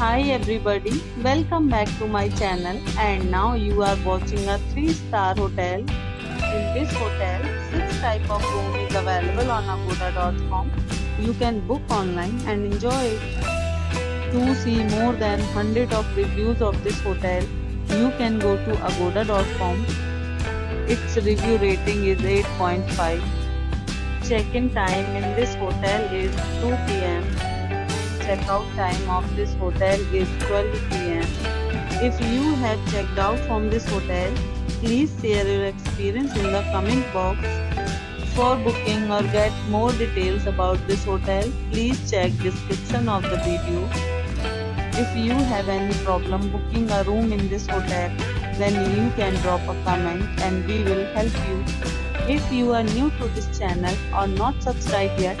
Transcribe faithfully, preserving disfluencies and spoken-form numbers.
Hi everybody, welcome back to my channel, and now you are watching a three star hotel. In this hotel, six type of room is available on Agoda dot com. You can book online and enjoy it. To see more than one hundred of reviews of this hotel, you can go to Agoda dot com. Its review rating is eight point five. Check-in time in this hotel is two p m Check-out time of this hotel is twelve p m If you have checked out from this hotel, please share your experience in the comment box. For booking or get more details about this hotel, please check description of the video. If you have any problem booking a room in this hotel, then you can drop a comment and we will help you. If you are new to this channel or not subscribed yet,